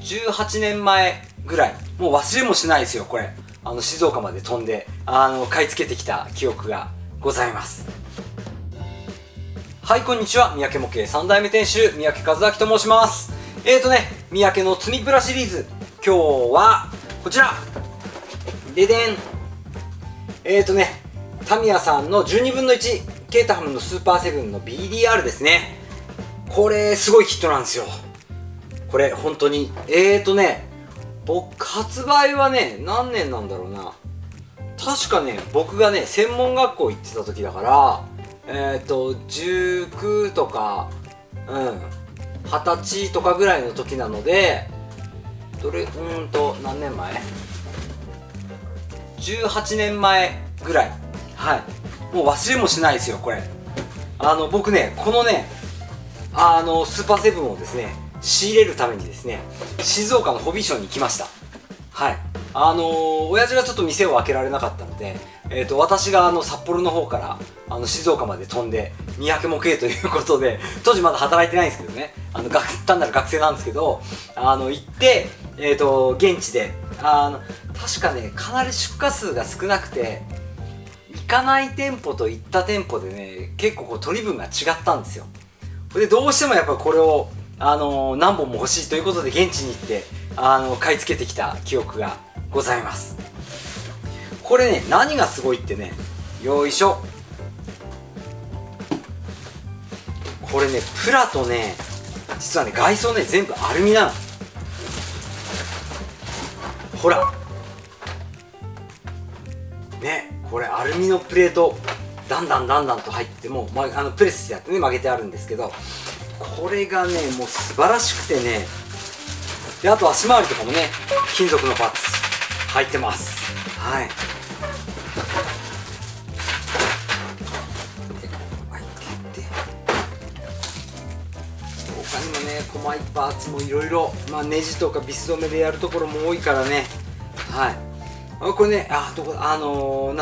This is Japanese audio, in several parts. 18年前ぐらい、もう忘れもしないですよ、これ。静岡まで飛んで、買い付けてきた記憶がございます。はい、こんにちは。三宅模型3代目店主、三宅和明と申します。三宅の積みプラシリーズ。今日は、こちら。ででん。タミヤさんの12分の1、ケータハムのスーパーセブンの BDR ですね。これ、すごいキットなんですよ。これ、本当に。僕、発売はね、何年なんだろうな。確かね、僕がね、専門学校行ってた時だから、19とか、20歳とかぐらいの時なので、何年前 ?18 年前ぐらい。はい。もう忘れもしないですよ、これ。僕ね、このね、スーパーセブンをですね、仕入れるためにですね、静岡のホビーショーに来ました。はい。親父がちょっと店を開けられなかったので、私が札幌の方から、静岡まで飛んで、三宅模型ということで、当時まだ働いてないんですけどね、単なる学生なんですけど、行って、現地で、確かね、かなり出荷数が少なくて、行かない店舗と行った店舗でね、結構こう取り分が違ったんですよ。で、どうしてもやっぱりこれを、何本も欲しいということで現地に行って、買い付けてきた記憶がございます。これね、何がすごいってね、よいしょ。これね、プラとね、実はね、外装ね、全部アルミなの。ほら。ね、これアルミのプレート。だんだんと入っても、プレスしてやってね、曲げてあるんですけど、これがね、もう素晴らしくてね、で、あと足回りとかもね、金属のパーツ入ってます。はい。で、こう開いてて、他にもね、細いパーツもいろいろ、ネジとかビス止めでやるところも多いからね、はい。これね、な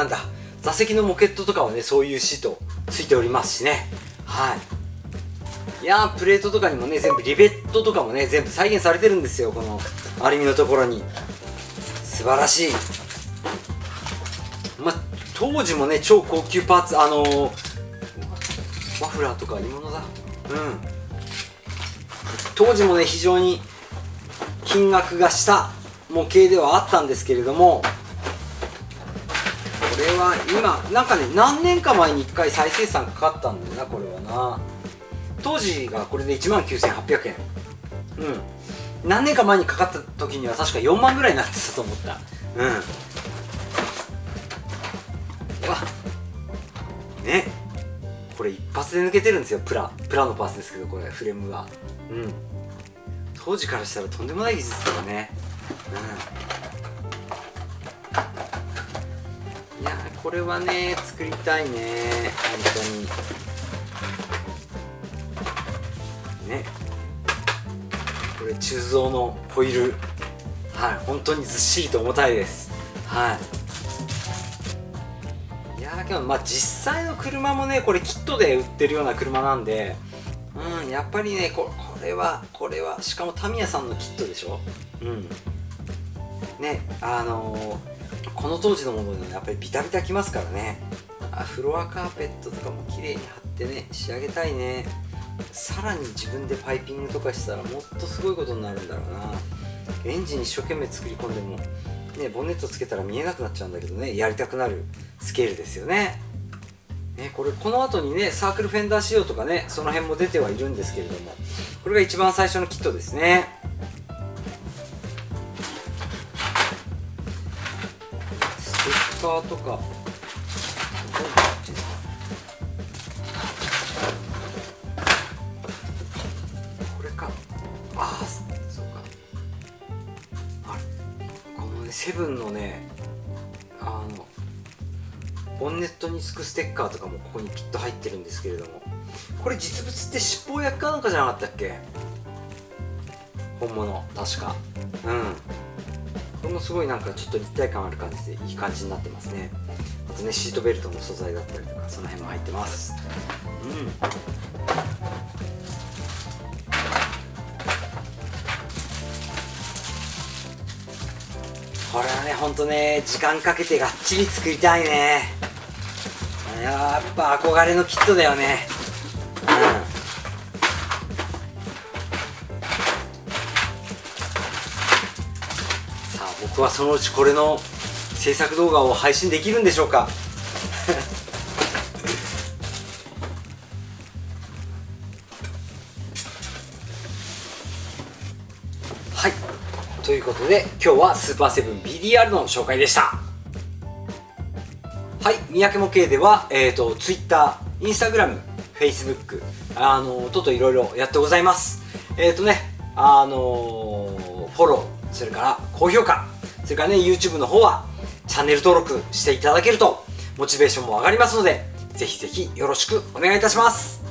んだ。座席のモケットとかはね、そういうシートついておりますしね。はい。いやー、プレートとかにもね、全部、リベットとかもね、全部再現されてるんですよ、このアルミのところに。素晴らしい。当時もね、超高級パーツ、マフラーとか煮物だ。当時もね、非常に金額がした模型ではあったんですけれども、これは今なんかね、何年か前に1回再生産かかったんだよな、これはな。当時がこれで19,800円、何年か前にかかった時には確か4万ぐらいになってたと思った。うわね、これ一発で抜けてるんですよ、プラのパーツですけど、これフレームは当時からしたらとんでもない技術だよね。これはね、作りたいね、本当にね。これ鋳造のホイール、本当にずっしりと重たいです。いやー、けど実際の車もね、これキットで売ってるような車なんで、やっぱりね、これはしかもタミヤさんのキットでしょ。ね、この当時のものにやっぱりビタビタきますからね。フロアカーペットとかも綺麗に貼ってね、仕上げたいね。さらに自分でパイピングとかしたらもっとすごいことになるんだろうな。エンジン一生懸命作り込んでもね、ボンネットつけたら見えなくなっちゃうんだけどね、やりたくなるスケールですよね。これ、この後にね、サークルフェンダー仕様とかね、その辺も出てはいるんですけれども、これが一番最初のキットですね。ステッカーとか、これか、そうか、このね、セブンのね、ボンネットにつくステッカーとかもここにピッと入ってるんですけれども、これ実物って尻尾焼きかなんかじゃなかったっけ、本物確か。これもすごいなんかちょっと立体感ある感じでいい感じになってますね。あとね、シートベルトの素材だったりとか、その辺も入ってます。これはね、ほんとね、時間かけてがっちり作りたいね。やっぱ憧れのキットだよね。さあ、僕はそのうちこれの制作動画を配信できるんでしょうか。はい、ということで今日はスーパーセブン BDR の紹介でした。はい、三宅模型では、Twitter、Instagram、Facebook、といろいろやってございます。フォロー、それから高評価、それからね YouTube の方はチャンネル登録していただけるとモチベーションも上がりますので、ぜひぜひよろしくお願いいたします。